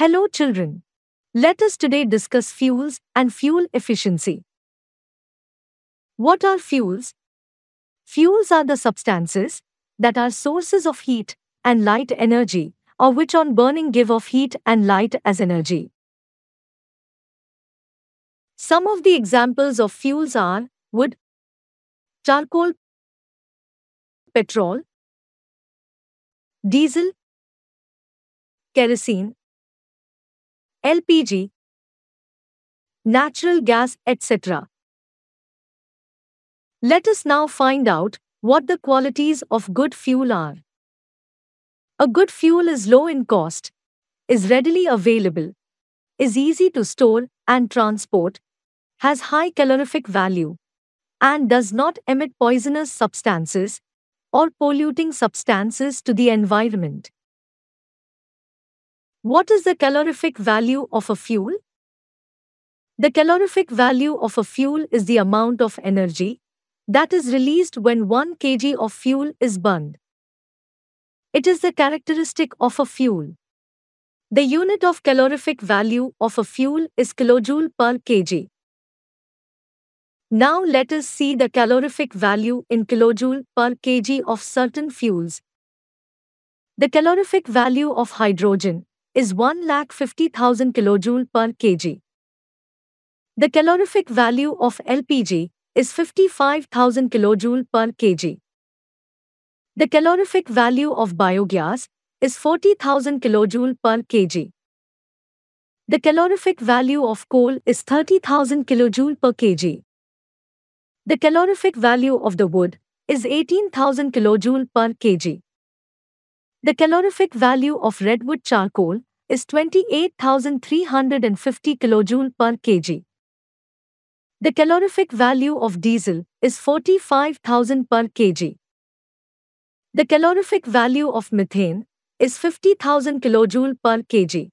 Hello children. Let us today discuss fuels and fuel efficiency. What are fuels? Fuels are the substances that are sources of heat and light energy, or which on burning give off heat and light as energy. Some of the examples of fuels are wood, charcoal, petrol, diesel, kerosene, LPG, natural gas, etc. Let us now find out what the qualities of good fuel are. A good fuel is low in cost, is readily available, is easy to store and transport, has high calorific value, and does not emit poisonous substances or polluting substances to the environment. What is the calorific value of a fuel? The calorific value of a fuel is the amount of energy that is released when 1 kg of fuel is burned. It is the characteristic of a fuel. The unit of calorific value of a fuel is kilojoule per kg. Now let us see the calorific value in kilojoule per kg of certain fuels. The calorific value of hydrogen is 1,50,000 kJ per kg. The calorific value of LPG is 55,000 kJ per kg. The calorific value of biogas is 40,000 kJ per kg. The calorific value of coal is 30,000 kJ per kg. The calorific value of the wood is 18,000 kJ per kg. The calorific value of redwood charcoal is 28,350 kJ per kg. The calorific value of diesel is 45,000 per kg. The calorific value of methane is 50,000 kJ per kg.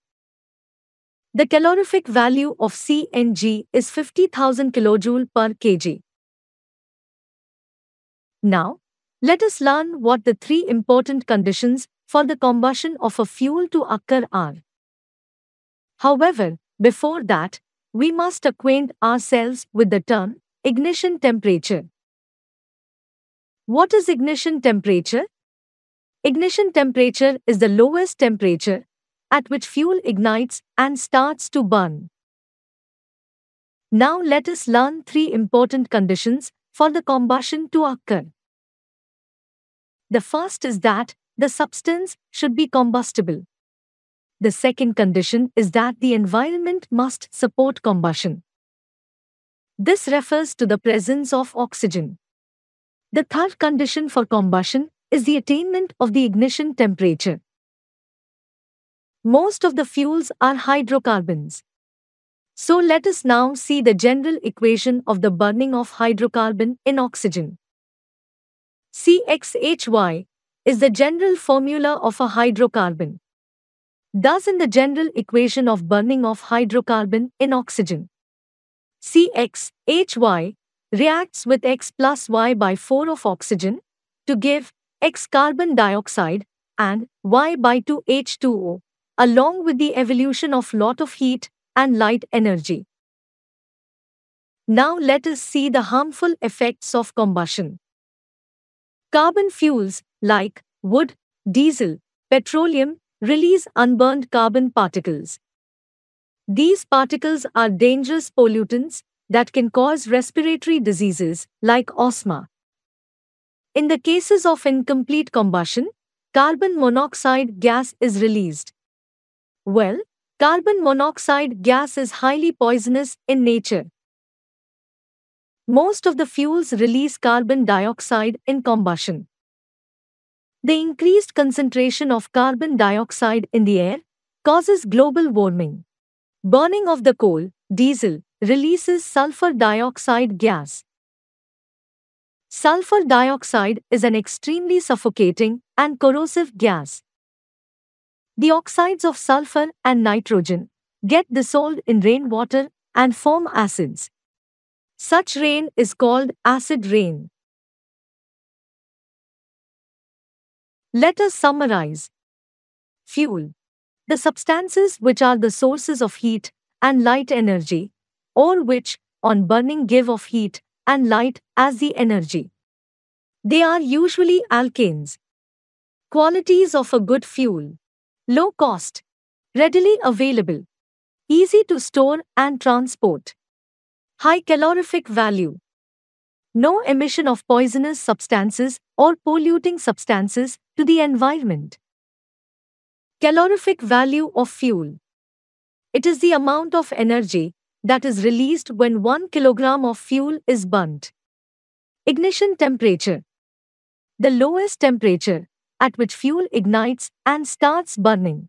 The calorific value of CNG is 50,000 kJ per kg. Now, let us learn what the three important conditions for the combustion of a fuel to occur are. However, before that, we must acquaint ourselves with the term ignition temperature. What is ignition temperature? Ignition temperature is the lowest temperature at which fuel ignites and starts to burn. Now let us learn three important conditions for the combustion to occur. The first is that the substance should be combustible. The second condition is that the environment must support combustion. This refers to the presence of oxygen. The third condition for combustion is the attainment of the ignition temperature. Most of the fuels are hydrocarbons. So let us now see the general equation of the burning of hydrocarbon in oxygen. CxHy is the general formula of a hydrocarbon. Thus, in the general equation of burning of hydrocarbon in oxygen, CxHy reacts with X plus Y by 4 of oxygen to give X carbon dioxide and Y by 2 H2O, along with the evolution of lot of heat and light energy. Now let us see the harmful effects of combustion. Carbon fuels, like wood, diesel, petroleum, release unburned carbon particles. These particles are dangerous pollutants that can cause respiratory diseases like asthma. In the cases of incomplete combustion, carbon monoxide gas is released. Well, carbon monoxide gas is highly poisonous in nature. Most of the fuels release carbon dioxide in combustion. The increased concentration of carbon dioxide in the air causes global warming. Burning of the coal, diesel, releases sulfur dioxide gas. Sulfur dioxide is an extremely suffocating and corrosive gas. The oxides of sulfur and nitrogen get dissolved in rainwater and form acids. Such rain is called acid rain. Let us summarize. Fuel. The substances which are the sources of heat and light energy, or which, on burning, give off heat and light as the energy. They are usually alkanes. Qualities of a good fuel: low cost, readily available, easy to store and transport, high calorific value, no emission of poisonous substances or polluting substances to the environment. Calorific value of fuel: it is the amount of energy that is released when 1 kilogram of fuel is burnt. Ignition temperature: the lowest temperature at which fuel ignites and starts burning.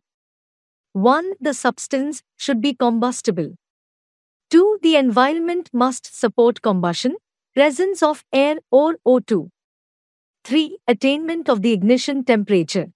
1. The substance should be combustible. 2. The environment must support combustion, presence of air or O2. 3. Attainment of the ignition temperature.